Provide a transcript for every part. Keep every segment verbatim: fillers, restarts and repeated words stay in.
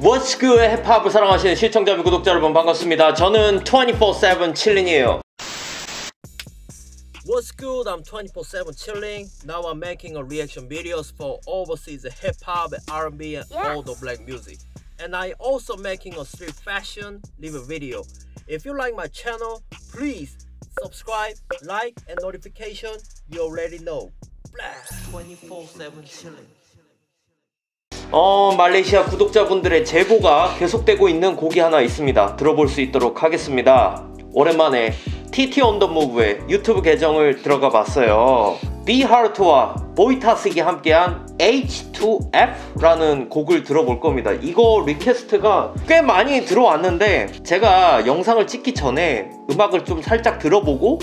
워츠그의 힙합을 사랑하시는 시청자 구독자 여러분 반갑습니다. 저는 이십사 칠린이에요. What's good? I'm twenty-four seven chilling. Now I'm making a reaction videos for overseas hip hop, R and B, and yes. all the black music. And I also making a street fashion live video. If you like my channel, please subscribe, like, and notification. You already know. Blast twenty-four seven chilling. 어, 말레이시아 구독자분들의 제보가 계속되고 있는 곡이 하나 있습니다. 들어볼 수 있도록 하겠습니다. 오랜만에 티티 on the move의 유튜브 계정을 들어가 봤어요. 비하르트와 보이 타식이 함께한 에이치 투 에프라는 곡을 들어볼 겁니다. 이거 리퀘스트가 꽤 많이 들어왔는데 제가 영상을 찍기 전에 음악을 좀 살짝 들어보고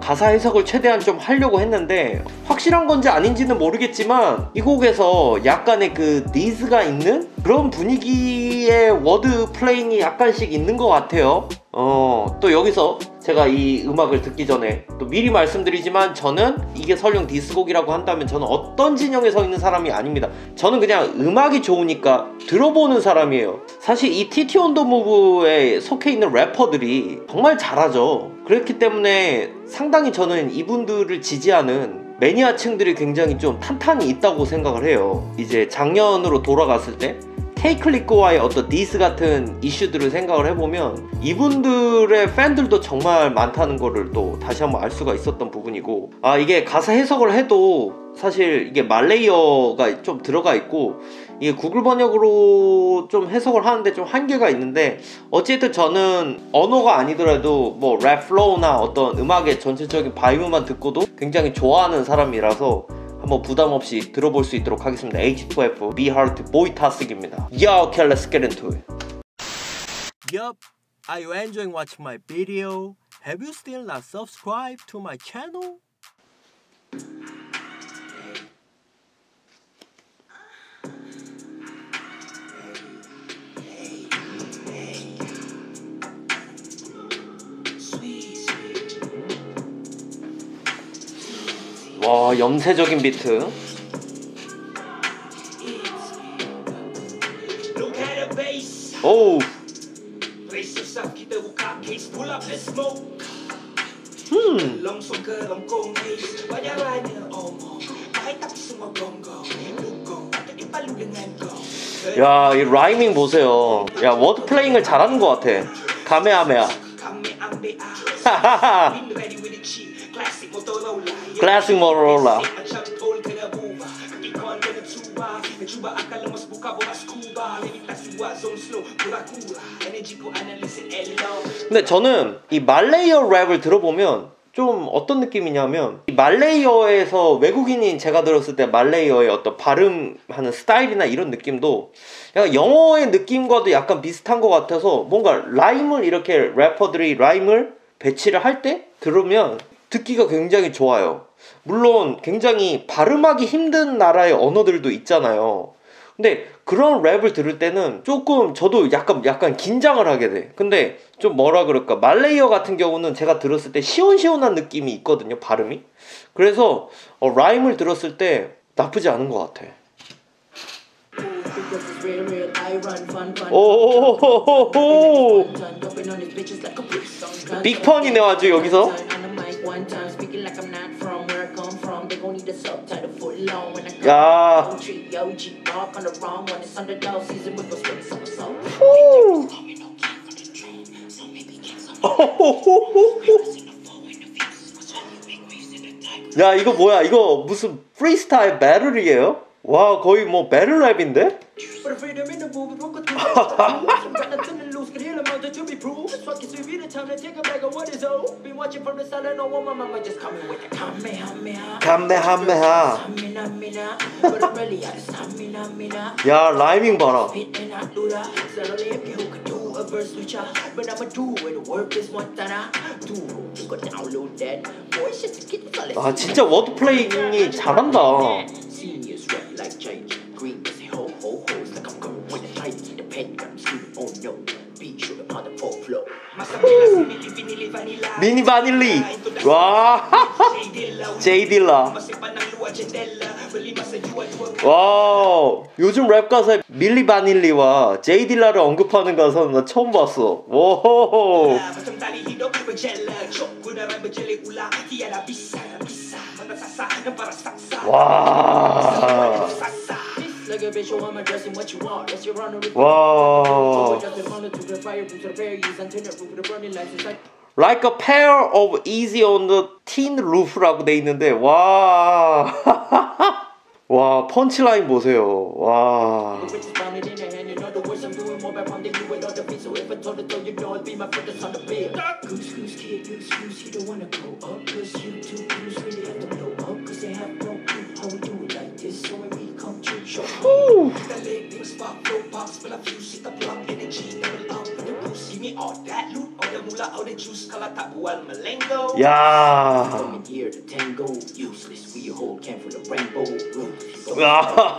가사 해석을 최대한 좀 하려고 했는데 확실한 건지 아닌지는 모르겠지만 이 곡에서 약간의 그 니즈가 있는 그런 분위기의 워드 플레잉이 약간씩 있는 것 같아요. 어, 또 여기서 제가 이 음악을 듣기 전에 또 미리 말씀드리지만 저는 이게 설령 디스곡이라고 한다면 저는 어떤 진영에 서 있는 사람이 아닙니다. 저는 그냥 음악이 좋으니까 들어보는 사람이에요. 사실 이 티티 온 더 무브에 속해 있는 래퍼들이 정말 잘하죠. 그렇기 때문에 상당히 저는 이분들을 지지하는 매니아층들이 굉장히 좀 탄탄히 있다고 생각을 해요. 이제 작년으로 돌아갔을 때 K-클릭과의 어떤 디스 같은 이슈들을 생각을 해보면 이분들의 팬들도 정말 많다는 거를 또 다시 한번 알 수가 있었던 부분이고, 아 이게 가사 해석을 해도 사실 이게 말레이어가 좀 들어가 있고 이게 구글 번역으로 좀 해석을 하는데 좀 한계가 있는데, 어쨌든 저는 언어가 아니더라도 뭐 랩 플로우나 어떤 음악의 전체적인 바이브만 듣고도 굉장히 좋아하는 사람이라서 한번 부담없이 들어볼 수 있도록 하겠습니다. 에이치 투 에프, Be Heart, Boi Tasik입니다. Yeah, okay, let's get into it. Yup, are you enjoying watching my video? Have you still not subscribed to my channel? 와, 염세적인 비트. 오. 음. 야, 이 라이밍 보세요. 야, 워드 플레잉을 잘하는 것 같아. 가메아메아. 하하하. 클래식 모로라. 근데 저는 이 말레이어 랩을 들어보면 좀 어떤 느낌이냐면 이 말레이어에서 외국인인 제가 들었을 때 말레이어의 어떤 발음하는 스타일이나 이런 느낌도 약간 영어의 느낌과도 약간 비슷한 것 같아서 뭔가 라임을 이렇게 래퍼들이 라임을 배치를 할 때 들으면 듣기가 굉장히 좋아요. 물론 굉장히 발음하기 힘든 나라의 언어들도 있잖아요. 근데 그런 랩을 들을 때는 조금 저도 약간 약간 긴장을 하게 돼. 근데 좀 뭐라 그럴까, 말레이어 같은 경우는 제가 들었을 때 시원시원한 느낌이 있거든요, 발음이. 그래서 어, 라임을 들었을 때 나쁘지 않은 것 같아. 오오오오오오. 빅펀이네 아주 여기서. 야. 야, 이거 뭐야? 이거 무슨 프리스타일 배틀이에요? 와, 거의 뭐 배틀 랩인데? 감메하메하. 야, 라이밍 봐라. 아, 진짜 워드 플레잉이 잘한다. 미니 바닐리. 와. J Dilla. 와우, 요즘 랩 가사에 밀리 바닐리와 제이 딜라를 언급하는 가사는 나 처음 봤어. 오호. 와. 와. Like a pair of easy on the tin roof라고 돼 있는데, 와. 와, 펀치라인 보세요. 와. 후. 야. 와. 와.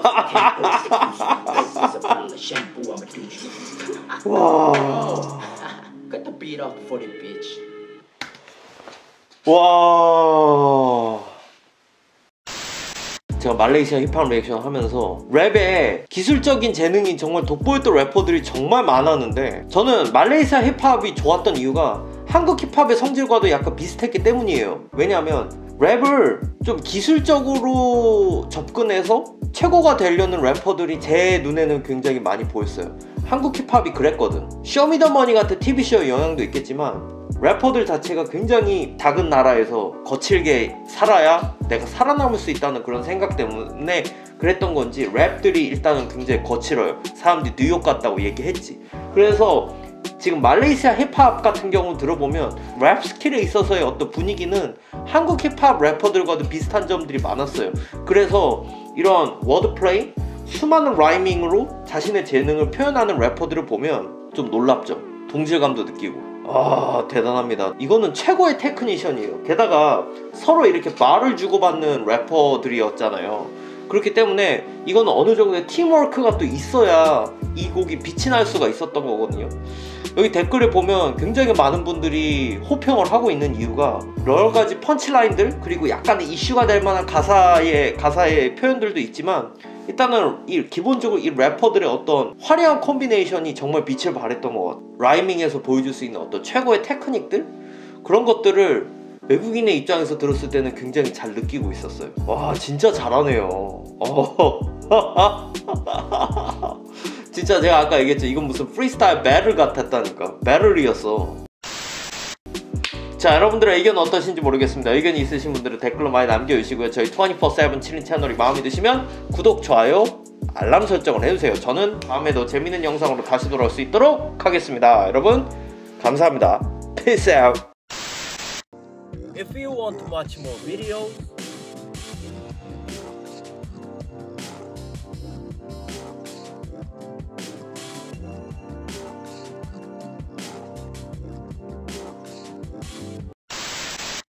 제가 말레이시아 힙합 리액션 하면서 랩에 기술적인 재능이 정말 돋보였던 래퍼들이 정말 많았는데, 저는 말레이시아 힙합이 좋았던 이유가 한국 힙합의 성질과도 약간 비슷했기 때문이에요. 왜냐하면 랩을 좀 기술적으로 접근해서 최고가 되려는 래퍼들이 제 눈에는 굉장히 많이 보였어요. 한국 힙합이 그랬거든. 쇼미더머니 같은 티비쇼의 영향도 있겠지만 래퍼들 자체가 굉장히 작은 나라에서 거칠게 살아야 내가 살아남을 수 있다는 그런 생각 때문에 그랬던 건지 랩들이 일단은 굉장히 거칠어요. 사람들이 뉴욕 갔다고 얘기했지. 그래서 지금 말레이시아 힙합 같은 경우 들어보면 랩 스킬에 있어서의 어떤 분위기는 한국 힙합 래퍼들과도 비슷한 점들이 많았어요. 그래서 이런 워드플레이, 수많은 라이밍으로 자신의 재능을 표현하는 래퍼들을 보면 좀 놀랍죠. 동질감도 느끼고. 아, 대단합니다. 이거는 최고의 테크니션이에요. 게다가 서로 이렇게 말을 주고받는 래퍼들이었잖아요. 그렇기 때문에 이건 어느 정도의 팀워크가 또 있어야 이 곡이 빛이 날 수가 있었던 거거든요. 여기 댓글을 보면 굉장히 많은 분들이 호평을 하고 있는 이유가 여러 가지 펀치라인들, 그리고 약간의 이슈가 될 만한 가사의, 가사의 표현들도 있지만, 일단은 이 기본적으로 이 래퍼들의 어떤 화려한 콤비네이션이 정말 빛을 발했던 것 같아요. 라이밍에서 보여줄 수 있는 어떤 최고의 테크닉들? 그런 것들을 외국인의 입장에서 들었을 때는 굉장히 잘 느끼고 있었어요. 와, 진짜 잘하네요. 진짜 제가 아까 얘기했죠. 이건 무슨 프리스타일 배틀 같았다니까. 배틀이었어. 자, 여러분들의 의견 어떠신지 모르겠습니다. 의견이 있으신 분들은 댓글로 많이 남겨주시고요. 저희 이십사 세븐 칠인 채널이 마음에 드시면 구독, 좋아요, 알람 설정을 해주세요. 저는 다음에도 재밌는 영상으로 다시 돌아올 수 있도록 하겠습니다. 여러분, 감사합니다. Peace out. If you want to watch more videos,